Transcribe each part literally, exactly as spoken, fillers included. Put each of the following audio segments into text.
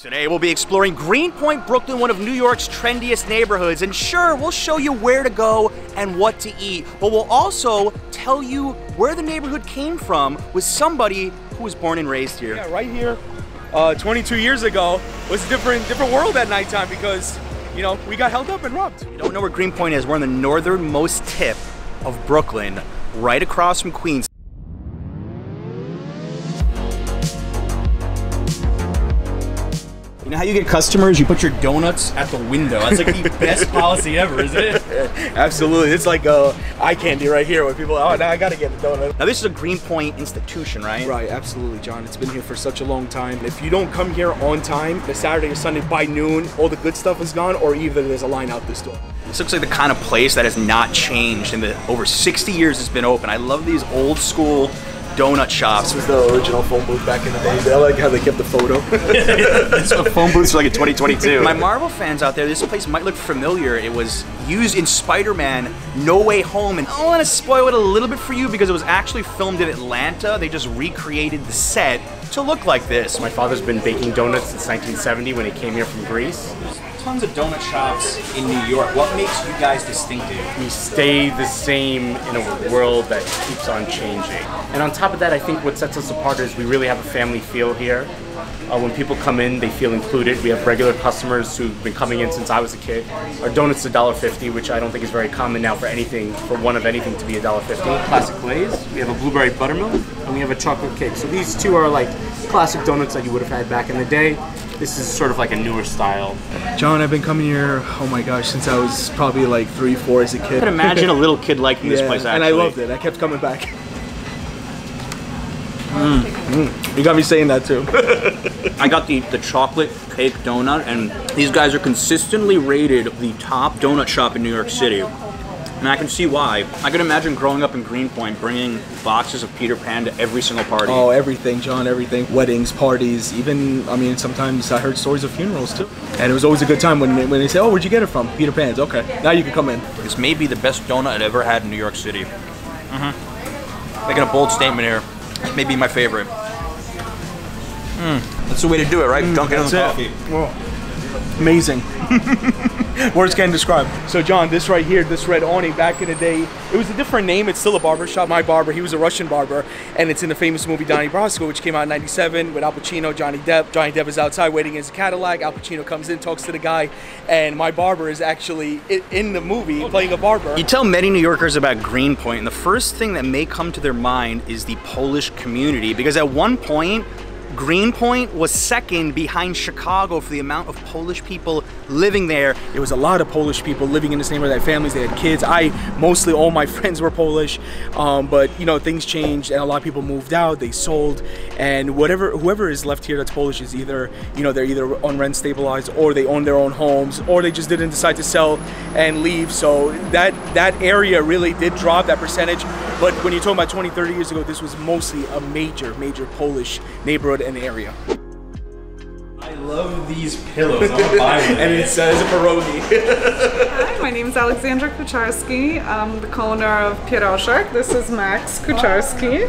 Today we'll be exploring Greenpoint, Brooklyn, one of New York's trendiest neighborhoods. And sure, we'll show you where to go and what to eat, but we'll also tell you where the neighborhood came from with somebody who was born and raised here. Yeah, right here, uh, twenty-two years ago, was a different, different world at nighttime because, you know, we got held up and robbed. If you don't know where Greenpoint is, we're on the northernmost tip of Brooklyn, right across from Queens. You know how you get customers? You put your donuts at the window. That's like the best policy ever, isn't it? Absolutely. It's like uh, eye candy right here where people, oh, now I gotta get a donut. Now this is a Greenpoint institution, right? Right, absolutely, John. It's been here for such a long time. If you don't come here on time, the Saturday or Sunday by noon, all the good stuff is gone, or either there's a line out this door. This looks like the kind of place that has not changed in the over sixty years it's been open. I love these old school donut shops. This was the original phone booth back in the day. I like how they kept the photo. This was phone booths for like in twenty twenty-two. My Marvel fans out there, this place might look familiar. It was used in Spider-Man No Way Home, and I want to spoil it a little bit for you because it was actually filmed in Atlanta. They just recreated the set to look like this. My father's been baking donuts since nineteen seventy when he came here from Greece. There's tons of donut shops in New York. What makes you guys distinctive? We stay the same in a world that keeps on changing. And on top of that, I think what sets us apart is we really have a family feel here. Uh, when people come in, they feel included. We have regular customers who've been coming in since I was a kid. Our donut's a dollar fifty, which I don't think is very common now for anything, for one of anything to be a dollar fifty. Classic glaze, we have a blueberry buttermilk, and we have a chocolate cake. So these two are like classic donuts that you would have had back in the day. This is sort of like a newer style. John, I've been coming here, oh my gosh, since I was probably like three, four as a kid. I could imagine a little kid liking yeah, this place actually. And I loved it, I kept coming back. Mm. Mm. You got me saying that too. I got the, the chocolate cake donut, and these guys are consistently rated the top donut shop in New York City. And I can see why. I can imagine growing up in Greenpoint, bringing boxes of Peter Pan to every single party. Oh, everything, John, everything. Weddings, parties, even, I mean, sometimes I heard stories of funerals too. And it was always a good time when, when they say, oh, where'd you get it from? Peter Pan's, okay, now you can come in. This may be the best donut I've ever had in New York City. Mm-hmm. Making a bold statement here. This may be my favorite. Mm. That's the way to do it, right? Mm, Dunk it on the coffee. Whoa. Amazing. Words can't describe. So John, this right here, this red awning, back in the day, it was a different name. It's still a barber shop. My barber, he was a Russian barber, and it's in the famous movie Donnie Brasco, which came out in ninety-seven with Al Pacino, Johnny Depp. Johnny Depp is outside waiting in his Cadillac. Al Pacino comes in, talks to the guy, and my barber is actually in the movie playing a barber. You tell many New Yorkers about Greenpoint, and the first thing that may come to their mind is the Polish community, because at one point, Greenpoint was second behind Chicago for the amount of Polish people living there. There was a lot of Polish people living in this neighborhood. They had families, they had kids. I, mostly all my friends were Polish, um, but you know, things changed and a lot of people moved out, they sold, and whatever, whoever is left here that's Polish is either, you know, they're either on rent stabilized or they own their own homes or they just didn't decide to sell and leave. So that, that area really did drop that percentage. But when you're talking about twenty, thirty years ago, this was mostly a major, major Polish neighborhood an area. I love these pillows. I'm buying and it says a pierogi. Hi, my name is Alexandra Kucharski. I'm the co-owner of Pieroszek. This is Max Kucharski.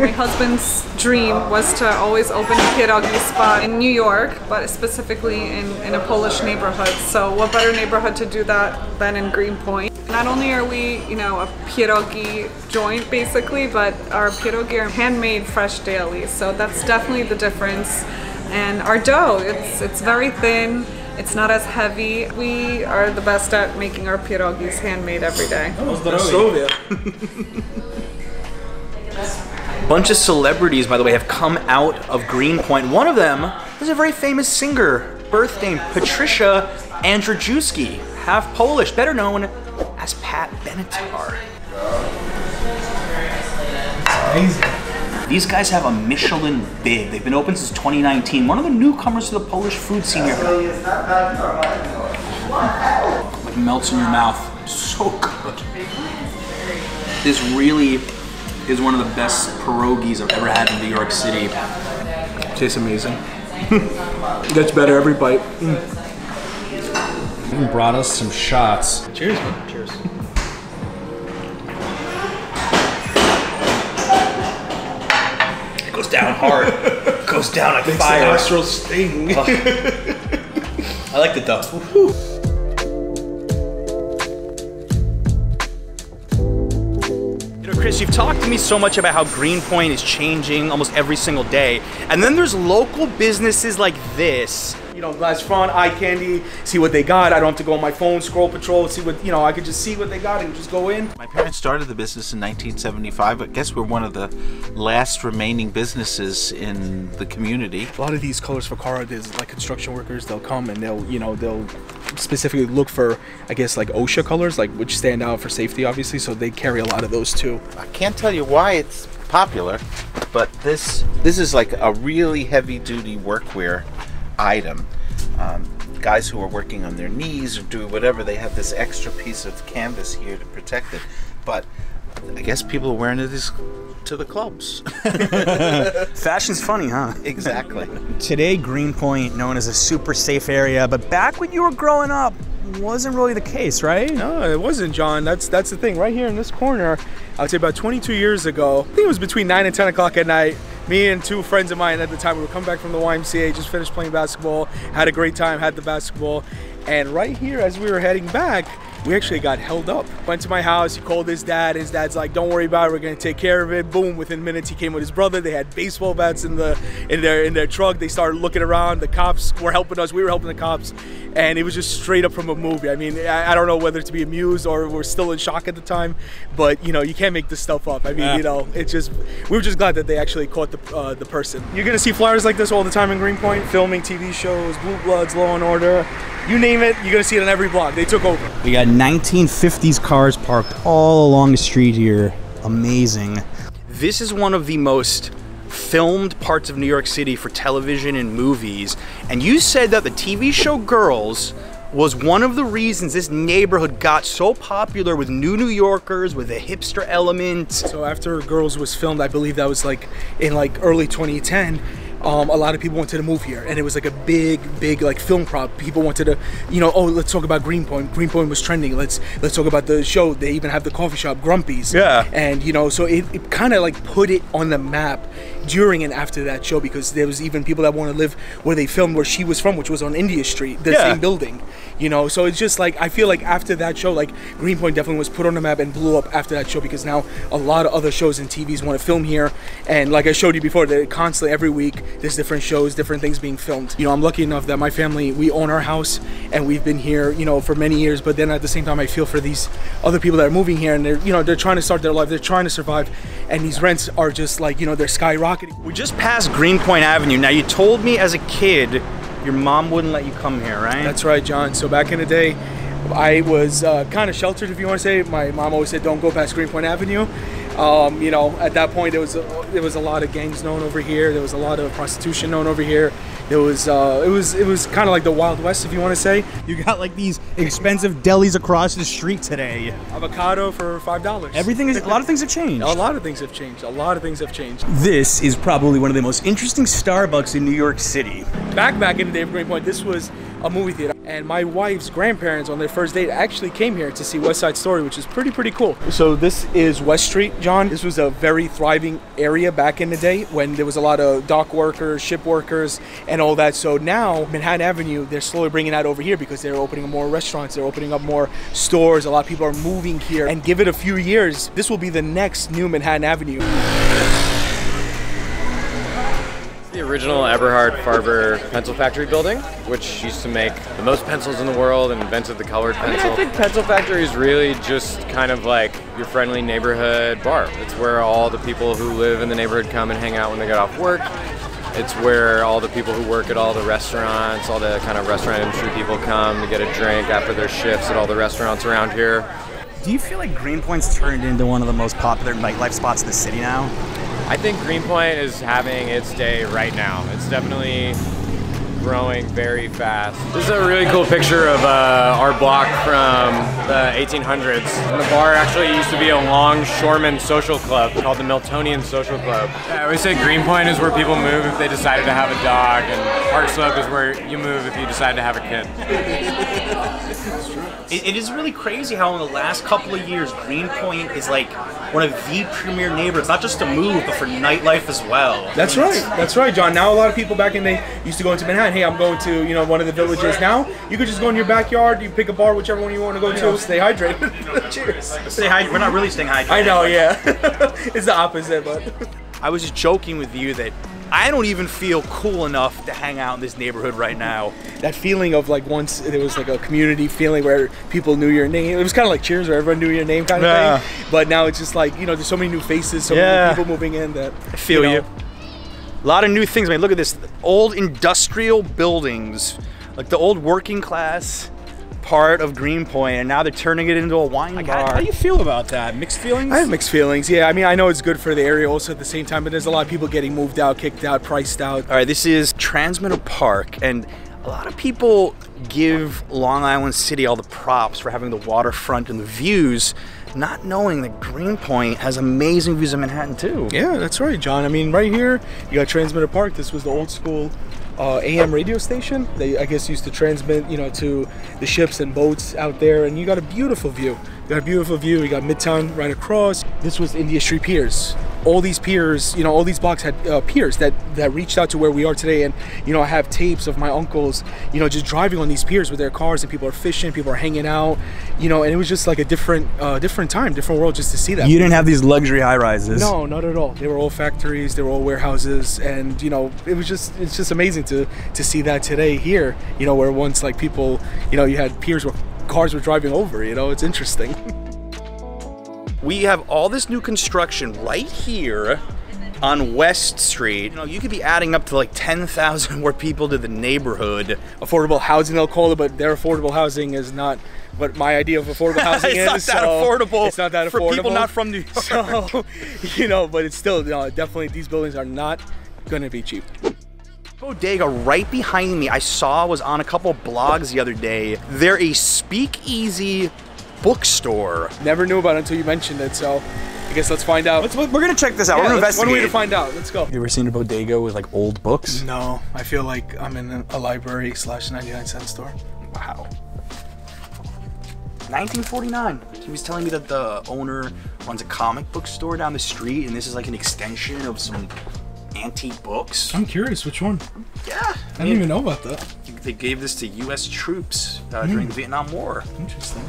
My husband's dream was to always open a pierogi spot in New York, but specifically in, in a Polish neighborhood. So what better neighborhood to do that than in Greenpoint? Not only are we, you know, a pierogi joint basically, but our pierogi are handmade fresh daily. So that's definitely the difference. And our dough, it's, it's very thin. It's not as heavy. We are the best at making our pierogis handmade every day. A bunch of celebrities, by the way, have come out of Greenpoint. One of them is a very famous singer, birth name Patricia Andrzejewski, half Polish, better known as Pat Benatar. Amazing. These guys have a Michelin bid. They've been open since twenty nineteen. One of the newcomers to the Polish food scene here. Like melts in your mouth. So good. This really is one of the best pierogis I've ever had in New York City. Tastes amazing. Gets better every bite. Mm. Even brought us some shots. Cheers, man. Cheers. It goes down hard. goes down like fire. The nostrils sting. Oh. I liked it though. Woo-hoo. Chris, you've talked to me so much about how Greenpoint is changing almost every single day. And then there's local businesses like this. You know, glass front, eye candy, see what they got. I don't have to go on my phone, scroll patrol, see what, you know, I could just see what they got and just go in. My parents started the business in nineteen seventy-five, but I guess we're one of the last remaining businesses in the community. A lot of these colors for car, there's like construction workers, they'll come and they'll, you know, they'll specifically look for, I guess, like OSHA colors, like which stand out for safety, obviously, so they carry a lot of those too. I can't tell you why it's popular, but this this is like a really heavy-duty workwear item. Um, guys who are working on their knees or doing whatever, they have this extra piece of canvas here to protect it. But I guess people are wearing it as, to the clubs. Fashion's funny, huh? Exactly. Today, Greenpoint, known as a super safe area, but back when you were growing up, wasn't really the case, right? No, it wasn't, John. That's that's the thing. Right here in this corner, I would say about twenty-two years ago, I think it was between nine and ten o'clock at night, me and two friends of mine at the time, we were coming back from the Y M C A, just finished playing basketball, had a great time, had the basketball, and right here as we were heading back, we actually got held up. Went to my house, he called his dad, his dad's like, don't worry about it, we're gonna take care of it. Boom, within minutes he came with his brother, they had baseball bats in the in their in their truck, they started looking around, the cops were helping us, we were helping the cops, and it was just straight up from a movie. I mean, I, I don't know whether to be amused or we're still in shock at the time, but you know, you can't make this stuff up. I mean, yeah. You know, it's just, we were just glad that they actually caught the, uh, the person. You're gonna see flyers like this all the time in Greenpoint, filming T V shows, Blue Bloods, Law and Order, you name it, you're gonna see it on every block. They took over. We got nineteen fifties cars parked all along the street here. Amazing. This is one of the most filmed parts of New York City for television and movies. And you said that the T V show Girls was one of the reasons this neighborhood got so popular with new New Yorkers, with a hipster element. So after Girls was filmed, I believe that was like in like early twenty ten, Um, a lot of people wanted to move here, and it was like a big, big like film prop. People wanted to, you know, oh, let's talk about Greenpoint. Greenpoint was trending. Let's let's talk about the show. They even have the coffee shop, Grumpy's. Yeah. And you know, so it, it kind of like put it on the map during and after that show, because there was even people that wanted to live where they filmed, where she was from, which was on India Street, the yeah. same building. You know, so it's just like, I feel like after that show, like Greenpoint definitely was put on the map and blew up after that show, because now a lot of other shows and T Vs want to film here. And like I showed you before, they're constantly every week, there's different shows, different things being filmed. You know, I'm lucky enough that my family, we own our house and we've been here, you know, for many years. But then at the same time, I feel for these other people that are moving here and they're, you know, they're trying to start their life, they're trying to survive. And these rents are just like, you know, they're skyrocketing. We just passed Greenpoint Avenue. Now you told me as a kid, your mom wouldn't let you come here, right? That's right, John. So back in the day, I was uh, kind of sheltered, if you want to say. My mom always said, don't go past Greenpoint Avenue. Um, you know, at that point, there was, a, there was a lot of gangs known over here. There was a lot of prostitution known over here. There was, uh, it was, it was kind of like the Wild West, if you want to say. You got like these expensive delis across the street today. Avocado for five dollars. Everything is, a lot of things have changed. A lot of things have changed. A lot of things have changed. This is probably one of the most interesting Starbucks in New York City. Back, back in the day of Greenpoint, this was a movie theater. And my wife's grandparents on their first date actually came here to see West Side Story, which is pretty, pretty cool. So this is West Street, John. This was a very thriving area back in the day when there was a lot of dock workers, ship workers, and all that. So now Manhattan Avenue, they're slowly bringing that over here because they're opening up more restaurants, they're opening up more stores. A lot of people are moving here, and give it a few years, this will be the next new Manhattan Avenue. The original Eberhard Farber Pencil Factory building, which used to make the most pencils in the world and invented the colored pencil. I, mean, I think Pencil Factory is really just kind of like your friendly neighborhood bar. It's where all the people who live in the neighborhood come and hang out when they get off work. It's where all the people who work at all the restaurants, all the kind of restaurant industry people come to get a drink after their shifts at all the restaurants around here. Do you feel like Greenpoint's turned into one of the most popular nightlife spots in the city now? I think Greenpoint is having its day right now. It's definitely growing very fast. This is a really cool picture of uh, our block from the eighteen hundreds. And the bar actually used to be a longshoreman social club called the Miltonian Social Club. I always say Greenpoint is where people move if they decided to have a dog, and Park Slope is where you move if you decide to have a kid. It, it is really crazy how in the last couple of years Greenpoint is like one of the premier neighborhoods, not just to move, but for nightlife as well. That's right, that's right, John. Now a lot of people back in the day used to go into Manhattan, hey, I'm going to, you know, one of the villages. Now you could just go in your backyard, you pick a bar, whichever one you want to go to, stay hydrated. Cheers. Stay hyd We're not really staying hydrated. I know, yeah. It's the opposite, but. I was just joking with you that I don't even feel cool enough to hang out in this neighborhood right now. That feeling of like once there was like a community feeling where people knew your name. It was kind of like Cheers where everyone knew your name kind of yeah. thing. But now it's just like, you know, there's so many new faces, so yeah. many people moving in that. I feel you, know, you. A lot of new things, man. Look at this. Old industrial buildings, like the old working class part of Greenpoint, and now they're turning it into a wine bar. Gotta, how do you feel about that? Mixed feelings? I have mixed feelings, yeah. I mean, I know it's good for the area also at the same time, but there's a lot of people getting moved out, kicked out, priced out. All right, this is Transmitter Park, and a lot of people give Long Island City all the props for having the waterfront and the views, not knowing that Greenpoint has amazing views of Manhattan too. Yeah, that's right, John. I mean, right here, you got Transmitter Park. This was the old school Uh, A M radio station. They, I guess, used to transmit, you know, to the ships and boats out there, and you got a beautiful view. You got a beautiful view. You got Midtown right across. This was India Street Piers. All these piers, you know, all these blocks had uh, piers that, that reached out to where we are today. And, you know, I have tapes of my uncles, you know, just driving on these piers with their cars, and people are fishing, people are hanging out, you know, and it was just like a different uh, different time, different world just to see that. You didn't have these luxury high rises. No, not at all. They were all factories, they were all warehouses. And, you know, it was just, it's just amazing to, to see that today here, you know, where once like people, you know, you had piers where cars were driving over, you know, it's interesting. We have all this new construction right here on West Street. You know, you could be adding up to like ten thousand more people to the neighborhood. Affordable housing, they'll call it, but their affordable housing is not what my idea of affordable housing it's is. Not that so affordable it's not that affordable for people not from New York. So, you know, but it's still, you know, definitely these buildings are not gonna be cheap. Bodega right behind me, I saw was on a couple blogs the other day. They're a speakeasy bookstore. Never knew about it until you mentioned it, so I guess let's find out. Let's, we're gonna check this out. Yeah, we're gonna investigate. One way to find out. Let's go. You ever seen a bodega with like old books? No, I feel like I'm in a library slash ninety-nine cent store. Wow. nineteen forty-nine. He was telling me that the owner runs a comic book store down the street, and this is like an extension of some antique books. I'm curious, which one? Yeah. I, I didn't mean, even know about that. They gave this to U S troops uh, mm. during the Vietnam War. Interesting.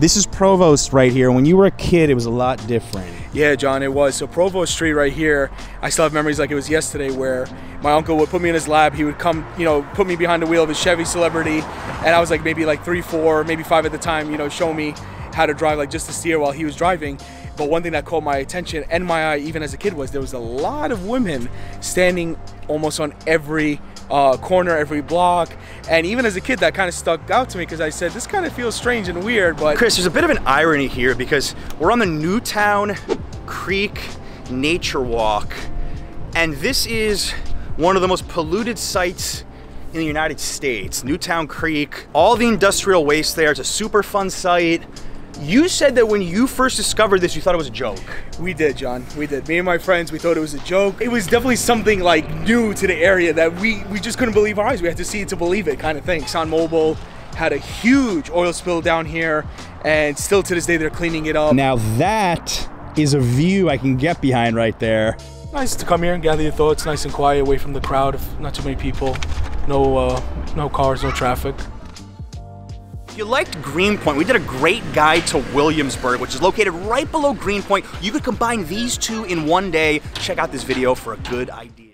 This is Provost right here. When you were a kid, it was a lot different. Yeah, John, it was. So Provost Street right here, I still have memories like it was yesterday where my uncle would put me in his lab. He would come, you know, put me behind the wheel of his Chevy Celebrity. And I was like maybe like three, four, maybe five at the time, you know, show me how to drive, like just to steer while he was driving. But one thing that caught my attention and my eye even as a kid was there was a lot of women standing almost on every Uh, corner, every block, and even as a kid that kind of stuck out to me because I said this kind of feels strange and weird. But Chris, there's a bit of an irony here because we're on the Newtown Creek Nature Walk, and this is one of the most polluted sites in the United States. Newtown Creek, all the industrial waste there. It's a super fun site. You said that when you first discovered this, you thought it was a joke. We did, John. We did. Me and my friends, we thought it was a joke. It was definitely something like new to the area that we, we just couldn't believe our eyes. We had to see it to believe it kind of thing. Exxon Mobil had a huge oil spill down here, and still to this day, they're cleaning it up. Now that is a view I can get behind right there. Nice to come here and gather your thoughts, nice and quiet, away from the crowd, not too many people, no, uh, no cars, no traffic. If you liked Greenpoint, we did a great guide to Williamsburg, which is located right below Greenpoint. You could combine these two in one day. Check out this video for a good idea.